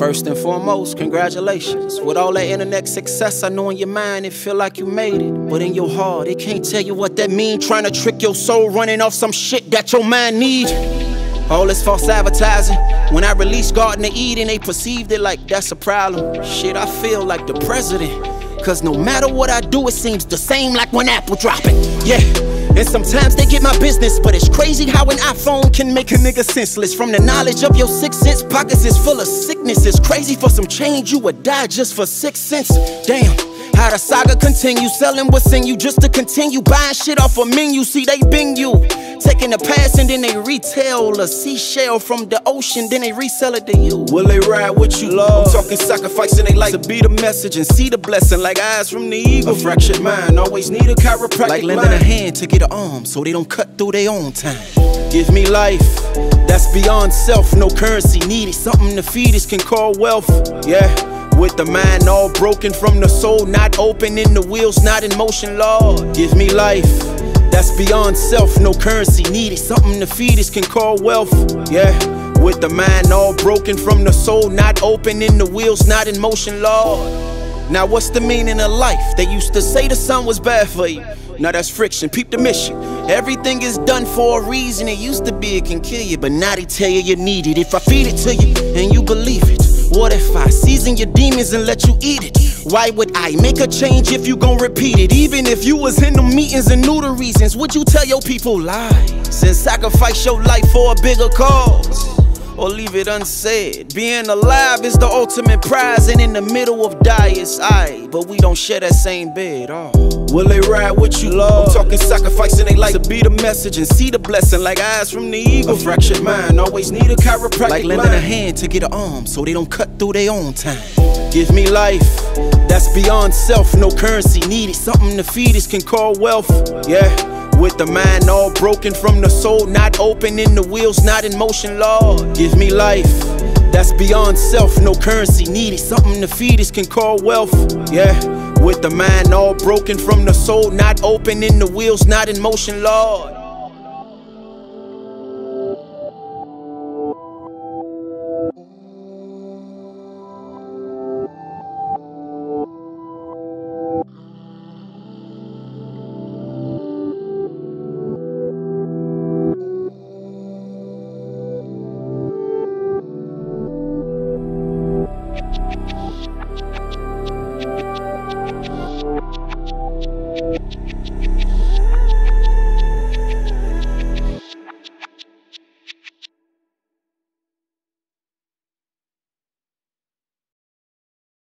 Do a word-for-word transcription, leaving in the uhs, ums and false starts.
First and foremost, congratulations. With all that internet success, I know in your mind it feel like you made it, but in your heart, it can't tell you what that mean. Trying to trick your soul, running off some shit that your mind need. All this false advertising. When I released Garden of Eden, they perceived it like that's a problem. Shit, I feel like the president, cause no matter what I do, it seems the same like when Apple drop it. Yeah. And sometimes they get my business, but it's crazy how an iPhone can make a nigga senseless. From the knowledge of your sixth sense, pockets is full of sickness. It's crazy for some change, you would die just for six cents. Damn, how the saga continues, selling what's in you just to continue buying shit off a menu. See, they bing you, taking the pass and then they retail a seashell from the ocean, then they resell it to you. Will they ride with you, love? I'm talking sacrificing, they like to be the message and see the blessing like eyes from the eagle. A fractured mind, always need a chiropractic. Like lending mind. A hand to get an arm so they don't cut through their own time. Give me life, that's beyond self, no currency needed. Something the fetus can call wealth, yeah. With the mind all broken from the soul, not open in the wheels, not in motion, Lord. Give me life, that's beyond self, no currency needed. Something the fetus can call wealth, yeah. With the mind all broken from the soul, not open in the wheels, not in motion, Lord. Now what's the meaning of life? They used to say the sun was bad for you. Now that's friction, peep the mission. Everything is done for a reason. It used to be it can kill you, but now they tell you you need it. If I feed it to you and you believe it, what if I season your demons and let you eat it? Why would I make a change if you gon' repeat it? Even if you was in the meetings and knew the reasons, would you tell your people lies and sacrifice your life for a bigger cause? Or leave it unsaid. Being alive is the ultimate prize, and in the middle of diets, aye, but we don't share that same bed. Oh. Will they ride with you, love? I'm talking sacrificing, they like to be the message and see the blessing like eyes from the eagle. A fractured mind, always need a chiropractic. Like lending a hand to get an arm so they don't cut through their own time. Give me life, that's beyond self, no currency needed. Something the fetus can call wealth, yeah. With the mind all broken from the soul, not open in the wheels, not in motion, Lord. Give me life, that's beyond self, no currency needed. Something the fetus can call wealth, yeah. With the mind all broken from the soul, not open in the wheels, not in motion, Lord.